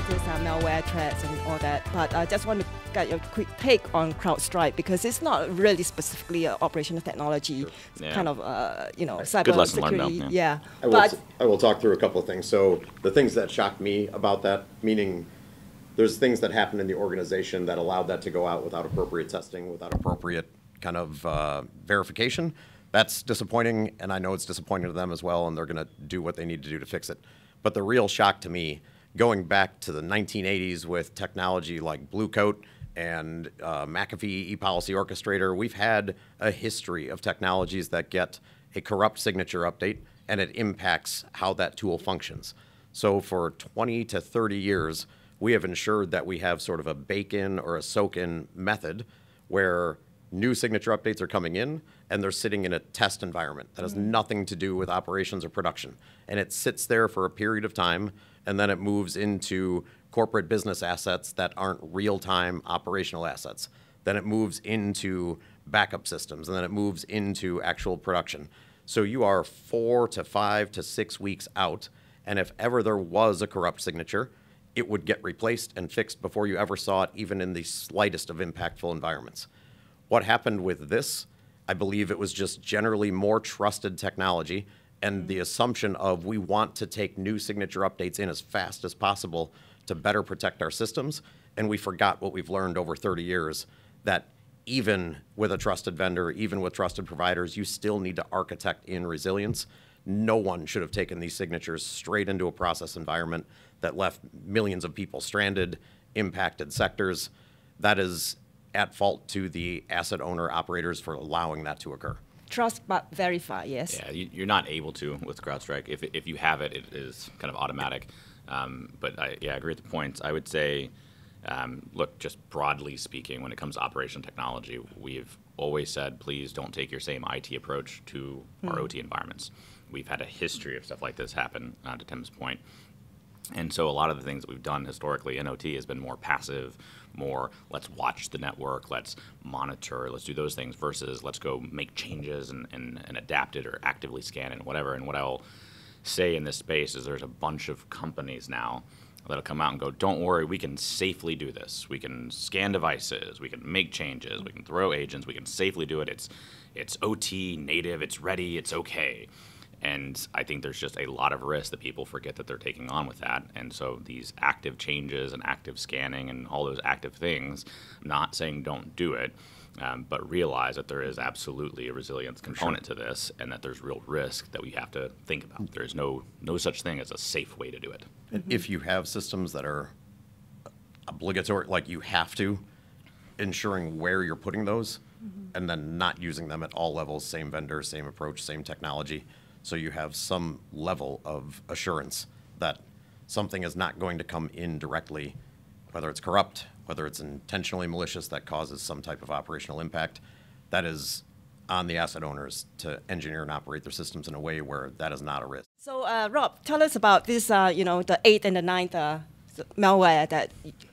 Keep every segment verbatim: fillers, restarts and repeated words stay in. into some malware threats and all that, but I just want to get your quick take on CrowdStrike, because it's not really specifically uh, operational technology, sure. yeah. kind of, uh, you know, cyber Good lesson security. Learned, yeah. yeah. I, will I will talk through a couple of things. So the things that shocked me about that, meaning there's things that happened in the organization that allowed that to go out without appropriate testing, without appropriate kind of uh, verification. That's disappointing, and I know it's disappointing to them as well, and they're going to do what they need to do to fix it. But the real shock to me, going back to the nineteen eighties with technology like Blue Coat and uh, McAfee ePolicy Orchestrator, we've had a history of technologies that get a corrupt signature update, and it impacts how that tool functions. So for twenty to thirty years, we have ensured that we have sort of a bake-in or a soak-in method where new signature updates are coming in, and they're sitting in a test environment that has mm-hmm. nothing to do with operations or production. And it sits there for a period of time, and then it moves into corporate business assets that aren't real-time operational assets. Then it moves into backup systems, and then it moves into actual production. So you are four to five to six weeks out, and if ever there was a corrupt signature, it would get replaced and fixed before you ever saw it, even in the slightest of impactful environments. What happened with this, I believe it was just generally more trusted technology and mm-hmm. the assumption of we want to take new signature updates in as fast as possible to better protect our systems. And we forgot what we've learned over thirty years, that even with a trusted vendor, even with trusted providers, you still need to architect in resilience. No one should have taken these signatures straight into a process environment that left millions of people stranded, impacted sectors. That is at fault to the asset owner operators for allowing that to occur. Trust but verify, yes. Yeah, you, you're not able to with CrowdStrike. If, if you have it, it is kind of automatic. Um, but I, yeah, I agree with the points. I would say, um, look, just broadly speaking, when it comes to operational technology, we've always said, please don't take your same I T approach to hmm. our O T environments. We've had a history of stuff like this happen, uh, to Tim's point. And so a lot of the things that we've done historically in O T has been more passive, more let's watch the network, let's monitor, let's do those things versus let's go make changes and, and, and adapt it or actively scan it and whatever. And what I'll say in this space is there's a bunch of companies now that'll come out and go, don't worry, we can safely do this. We can scan devices, we can make changes, we can throw agents, we can safely do it. It's, it's O T, native, it's ready, it's okay. And I think there's just a lot of risk that people forget that they're taking on with that. And so these active changes and active scanning and all those active things, I'm not saying don't do it, um, but realize that there is absolutely a resilience component sure. to this and that there's real risk that we have to think about. There's no, no such thing as a safe way to do it. And mm-hmm. if you have systems that are obligatory, like you have to, ensuring where you're putting those mm-hmm. and then not using them at all levels, same vendor, same approach, same technology. So you have some level of assurance that something is not going to come in directly, whether it's corrupt, whether it's intentionally malicious that causes some type of operational impact. That is on the asset owners to engineer and operate their systems in a way where that is not a risk. So uh, Rob, tell us about this, uh, you know, the eighth and the ninth uh, malware that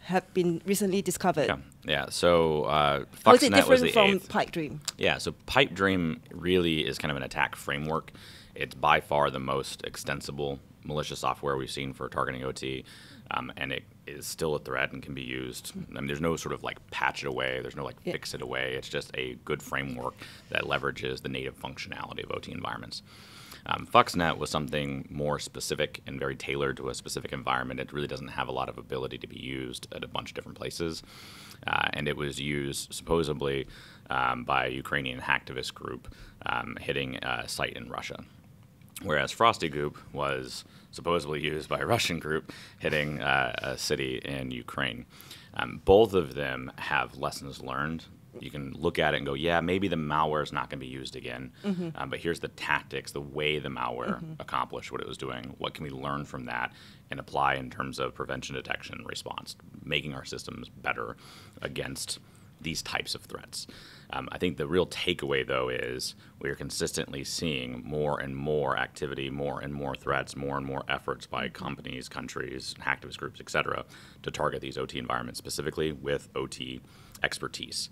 have been recently discovered. Yeah, yeah. So uh, Fuxnet was the eighth. Was it different from Pipe Dream? Yeah, so Pipe Dream really is kind of an attack framework. It's by far the most extensible malicious software we've seen for targeting O T, um, and it is still a threat and can be used. I mean, there's no sort of like patch it away, there's no like yeah. fix it away. It's just a good framework that leverages the native functionality of O T environments. Um, Fuxnet was something more specific and very tailored to a specific environment. It really doesn't have a lot of ability to be used at a bunch of different places. Uh, and it was used supposedly um, by a Ukrainian hacktivist group um, hitting a site in Russia. Whereas Frostygoop was supposedly used by a Russian group hitting uh, a city in Ukraine. Um, both of them have lessons learned. You can look at it and go, yeah, maybe the malware is not going to be used again, mm-hmm. um, but here's the tactics, the way the malware mm-hmm. accomplished what it was doing. What can we learn from that and apply in terms of prevention, detection, response, making our systems better against these types of threats? Um, I think the real takeaway, though, is we are consistently seeing more and more activity, more and more threats, more and more efforts by companies, countries, hacktivist groups, et cetera, to target these O T environments specifically with O T expertise.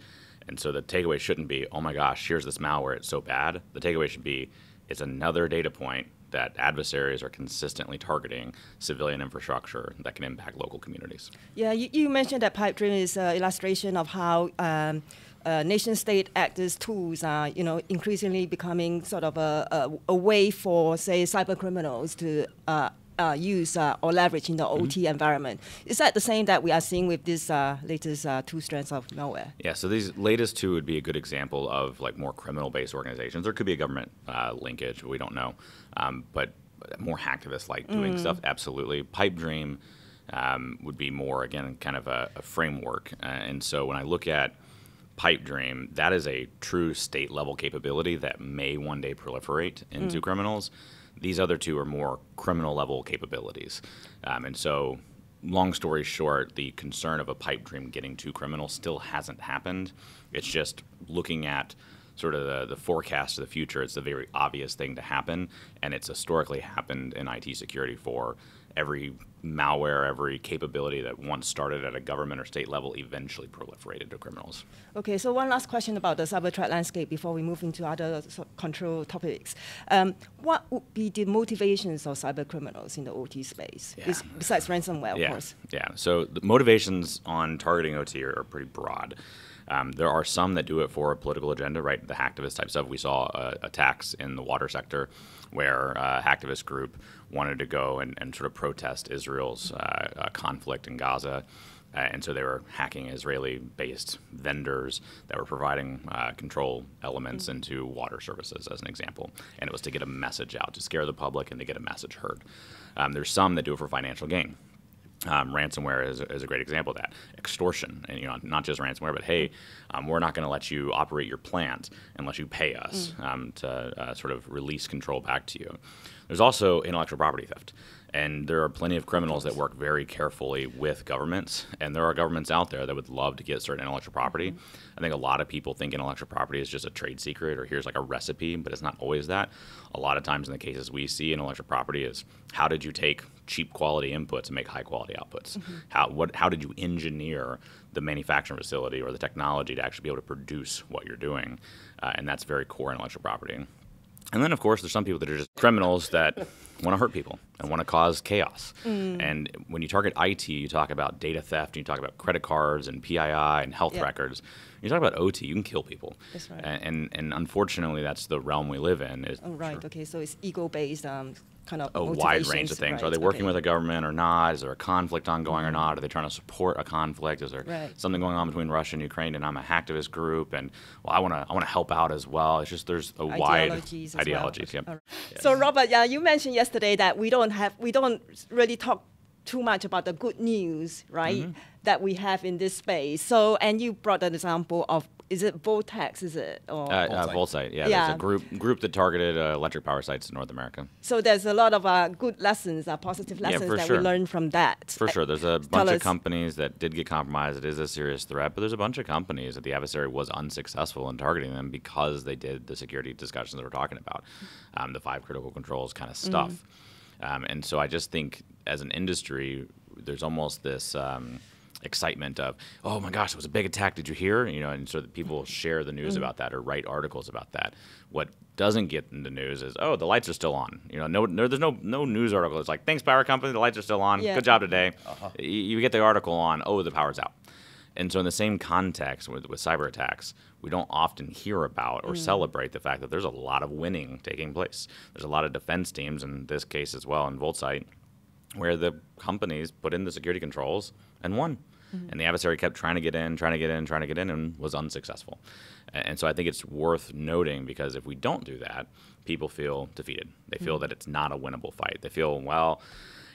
And so the takeaway shouldn't be, oh my gosh, here's this malware, it's so bad. The takeaway should be, it's another data point that adversaries are consistently targeting civilian infrastructure that can impact local communities. Yeah, you, you mentioned that Pipe Dream is an illustration of how um, uh, nation-state actors' tools are, you know, increasingly becoming sort of a, a, a way for, say, cyber criminals to uh, Uh, use uh, or leverage in the mm-hmm. O T environment. Is that the same that we are seeing with these uh, latest uh, two strands of malware? Yeah, so these latest two would be a good example of like more criminal-based organizations. There could be a government uh, linkage, we don't know, um, but more hacktivist-like doing mm. stuff, absolutely. Pipe Dream um, would be more, again, kind of a, a framework. Uh, and so when I look at Pipe Dream, that is a true state-level capability that may one day proliferate into mm. criminals. These other two are more criminal-level capabilities. Um, and so, long story short, the concern of a pipe dream getting to criminal still hasn't happened. It's just looking at sort of the, the forecast of the future. It's the very obvious thing to happen, and it's historically happened in I T security for every malware, every capability that once started at a government or state level eventually proliferated to criminals. Okay, so one last question about the cyber threat landscape before we move into other control topics. Um, what would be the motivations of cyber criminals in the O T space, yeah. besides ransomware, of yeah. course? Yeah, so the motivations on targeting O T are, are pretty broad. Um, there are some that do it for a political agenda, right? The hacktivist type stuff. We saw uh, attacks in the water sector where a uh, hacktivist group wanted to go and, and sort of protest Israel's uh, uh, conflict in Gaza. Uh, and so they were hacking Israeli-based vendors that were providing uh, control elements mm-hmm. into water services, as an example. And it was to get a message out, to scare the public and to get a message heard. Um, there's some that do it for financial gain. Um, ransomware is, is a great example of that. Extortion, and you know, not just ransomware, but hey, um, we're not going to let you operate your plant unless you pay us mm. um, to uh, sort of release control back to you. There's also intellectual property theft, and there are plenty of criminals that work very carefully with governments, and there are governments out there that would love to get certain intellectual property. Mm. I think a lot of people think intellectual property is just a trade secret or here's like a recipe, but it's not always that. A lot of times in the cases we see, intellectual property is how did you take cheap quality inputs and make high quality outputs. Mm-hmm. How what how did you engineer the manufacturing facility or the technology to actually be able to produce what you're doing? Uh, and that's very core intellectual property. And then of course there's some people that are just criminals that want to hurt people and want to cause chaos. Mm. And when you target I T, you talk about data theft, and you talk about credit cards and P I I and health yep. records. You talk about O T, you can kill people. That's right. And, and unfortunately that's the realm we live in. Is, oh right, okay, so it's ego-based um, kind of a wide range of things. Right. So are they working okay. with a government or not? Is there a conflict ongoing mm-hmm. or not? Are they trying to support a conflict? Is there right. something going on between Russia and Ukraine? And I'm a hacktivist group, and well, I want to I want to help out as well. It's just there's a ideologies wide ideologies. Well. Yep. Right. Yes. So Robert, yeah, you mentioned yesterday that we don't have we don't really talk too much about the good news, right? Mm-hmm. That we have in this space. So, and you brought an example of. Is it Voltex, is it? Or uh, uh, VoltSight, yeah, yeah. There's a group, group that targeted uh, electric power sites in North America. So there's a lot of uh, good lessons, uh, positive lessons yeah, that sure. we learned from that. For uh, sure. There's a bunch of companies that did get compromised. It is a serious threat, but there's a bunch of companies that the adversary was unsuccessful in targeting them because they did the security discussions that we're talking about, um, the five critical controls kind of stuff. Mm-hmm. um, and so I just think as an industry, there's almost this... Um, excitement of, oh my gosh, it was a big attack, did you hear? You know, and so that people share the news mm-hmm. about that or write articles about that. What doesn't get in the news is, oh, the lights are still on. You know, no, no there's no no news article. It's like, thanks power company, the lights are still on, yeah. good job today. Uh-huh. You get the article on, oh, the power's out. And so in the same context with, with cyber attacks, we don't often hear about or mm. celebrate the fact that there's a lot of winning taking place. There's a lot of defense teams in this case as well in VoltSight, where the companies put in the security controls and won. Mm-hmm. And the adversary kept trying to get in, trying to get in, trying to get in, and was unsuccessful. And so I think it's worth noting because if we don't do that, people feel defeated. They feel mm-hmm. that it's not a winnable fight. They feel, well,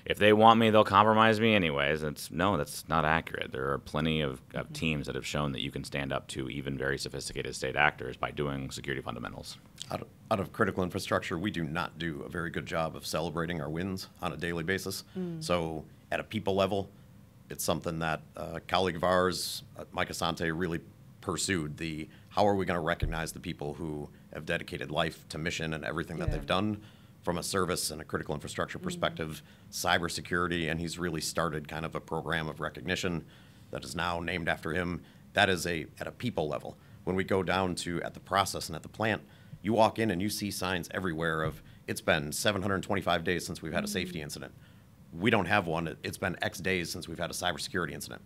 if they want me, they'll compromise me anyways. And it's, no, that's not accurate. There are plenty of, of mm-hmm. teams that have shown that you can stand up to even very sophisticated state actors by doing security fundamentals. Out of, out of critical infrastructure, we do not do a very good job of celebrating our wins on a daily basis. Mm. So at a people level, it's something that a colleague of ours, Mike Asante, really pursued, the how are we going to recognize the people who have dedicated life to mission and everything yeah. that they've done from a service and a critical infrastructure perspective, mm-hmm. cybersecurity, and he's really started kind of a program of recognition that is now named after him. That is a at a people level. When we go down to at the process and at the plant, you walk in and you see signs everywhere of it's been seven hundred twenty-five days since we've had a safety incident. We don't have one. It's been X days since we've had a cybersecurity incident.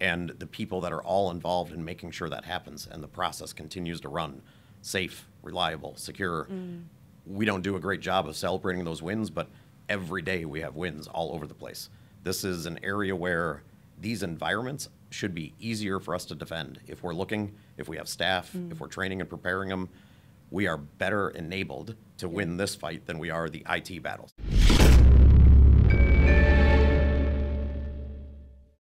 And the people that are all involved in making sure that happens and the process continues to run safe, reliable, secure. Mm. We don't do a great job of celebrating those wins, but every day we have wins all over the place. This is an area where these environments should be easier for us to defend. If we're looking, if we have staff, mm. if we're training and preparing them, we are better enabled to win this fight than we are the I T battles.